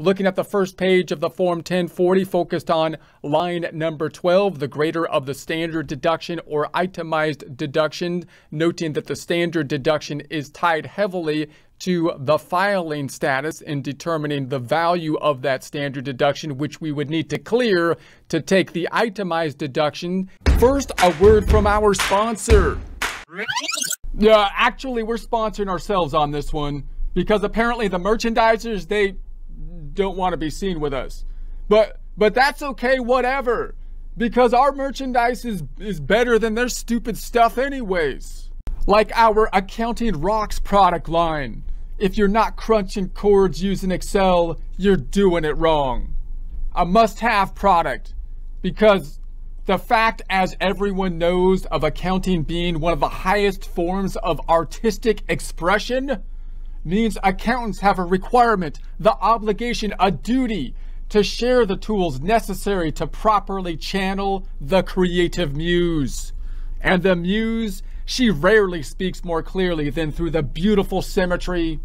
Looking at the first page of the Form 1040, focused on line number 12, the greater of the standard deduction or itemized deduction, noting that the standard deduction is tied heavily to the filing status in determining the value of that standard deduction, which we would need to clear to take the itemized deduction. First, a word from our sponsor. Yeah, actually, we're sponsoring ourselves on this one because apparently the merchandisers, they don't want to be seen with us, but that's okay, whatever, because our merchandise is better than their stupid stuff anyways. Like our Accounting Rocks product line. If you're not crunching cords using Excel, you're doing it wrong. A must-have product, because the fact, as everyone knows, of accounting being one of the highest forms of artistic expression means accountants have a requirement, the obligation, a duty to share the tools necessary to properly channel the creative muse. And the muse, she rarely speaks more clearly than through the beautiful symmetry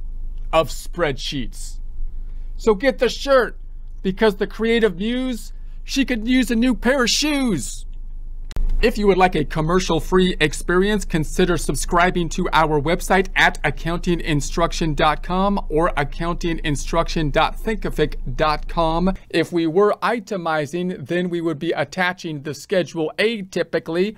of spreadsheets. So get the shirt, because the creative muse, she could use a new pair of shoes. If you would like a commercial-free experience, consider subscribing to our website at accountinginstruction.com or accountinginstruction.thinkific.com. If we were itemizing, then we would be attaching the Schedule A typically.